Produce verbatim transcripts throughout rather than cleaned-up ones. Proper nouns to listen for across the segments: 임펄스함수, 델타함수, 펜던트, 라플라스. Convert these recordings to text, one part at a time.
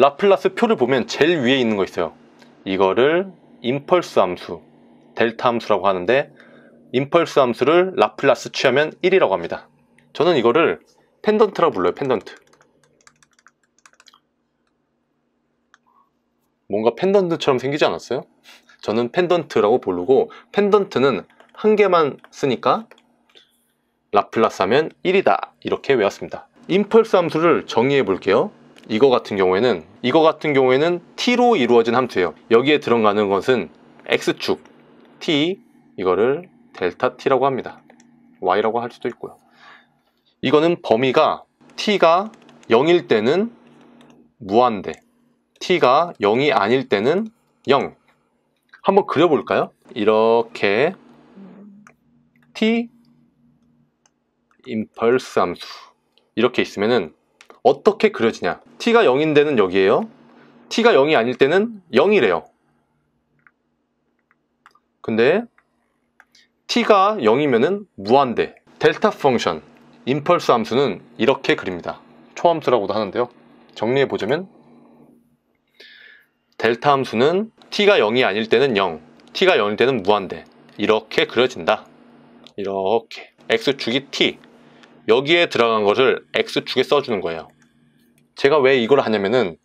라플라스 표를 보면 제일 위에 있는 거 있어요. 이거를 임펄스 함수, 델타 함수라고 하는데, 임펄스 함수를 라플라스 취하면 일이라고 합니다. 저는 이거를 펜던트라고 불러요. 펜던트. 뭔가 펜던트처럼 생기지 않았어요? 저는 펜던트라고 부르고, 펜던트는 한 개만 쓰니까 라플라스 하면 일이다, 이렇게 외웠습니다. 임펄스 함수를 정의해 볼게요. 이거 같은 경우에는 이거 같은 경우에는 t로 이루어진 함수예요. 여기에 들어가는 것은 x축 t, 이거를 델타 t라고 합니다. y라고 할 수도 있고요. 이거는 범위가 t가 영일 때는 무한대, t가 영이 아닐 때는 영. 한번 그려볼까요? 이렇게 t 임펄스 함수 이렇게 있으면은 어떻게 그려지냐. t가 영인 데는 여기에요. t가 영이 아닐 때는 영이래요. 근데 t가 영이면은 무한대. 델타 펑션, 임펄스 함수는 이렇게 그립니다. 초함수라고도 하는데요. 정리해보자면 델타 함수는 t가 영이 아닐 때는 영, t가 영일 때는 무한대. 이렇게 그려진다. 이렇게. x축이 t. 여기에 들어간 것을 x축에 써주는 거예요. 제가 왜 이걸 하냐면은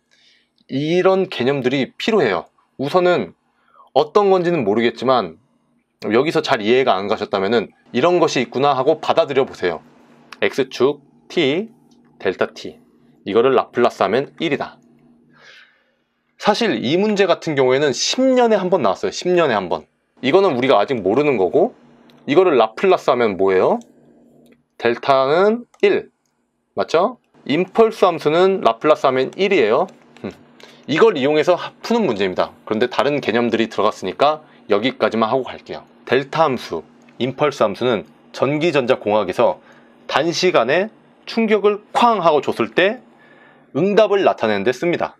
이런 개념들이 필요해요. 우선은 어떤 건지는 모르겠지만 여기서 잘 이해가 안 가셨다면은 이런 것이 있구나 하고 받아들여 보세요. x축 t, 델타 t, 이거를 라플라스 하면 일이다. 사실 이 문제 같은 경우에는 십 년에 한 번 나왔어요. 십 년에 한 번. 이거는 우리가 아직 모르는 거고, 이거를 라플라스 하면 뭐예요? 델타는 일, 맞죠? 임펄스 함수는 라플라스 하면 일이에요. 이걸 이용해서 푸는 문제입니다. 그런데 다른 개념들이 들어갔으니까 여기까지만 하고 갈게요. 델타 함수, 임펄스 함수는 전기전자공학에서 단시간에 충격을 쾅 하고 줬을 때 응답을 나타내는 데 씁니다.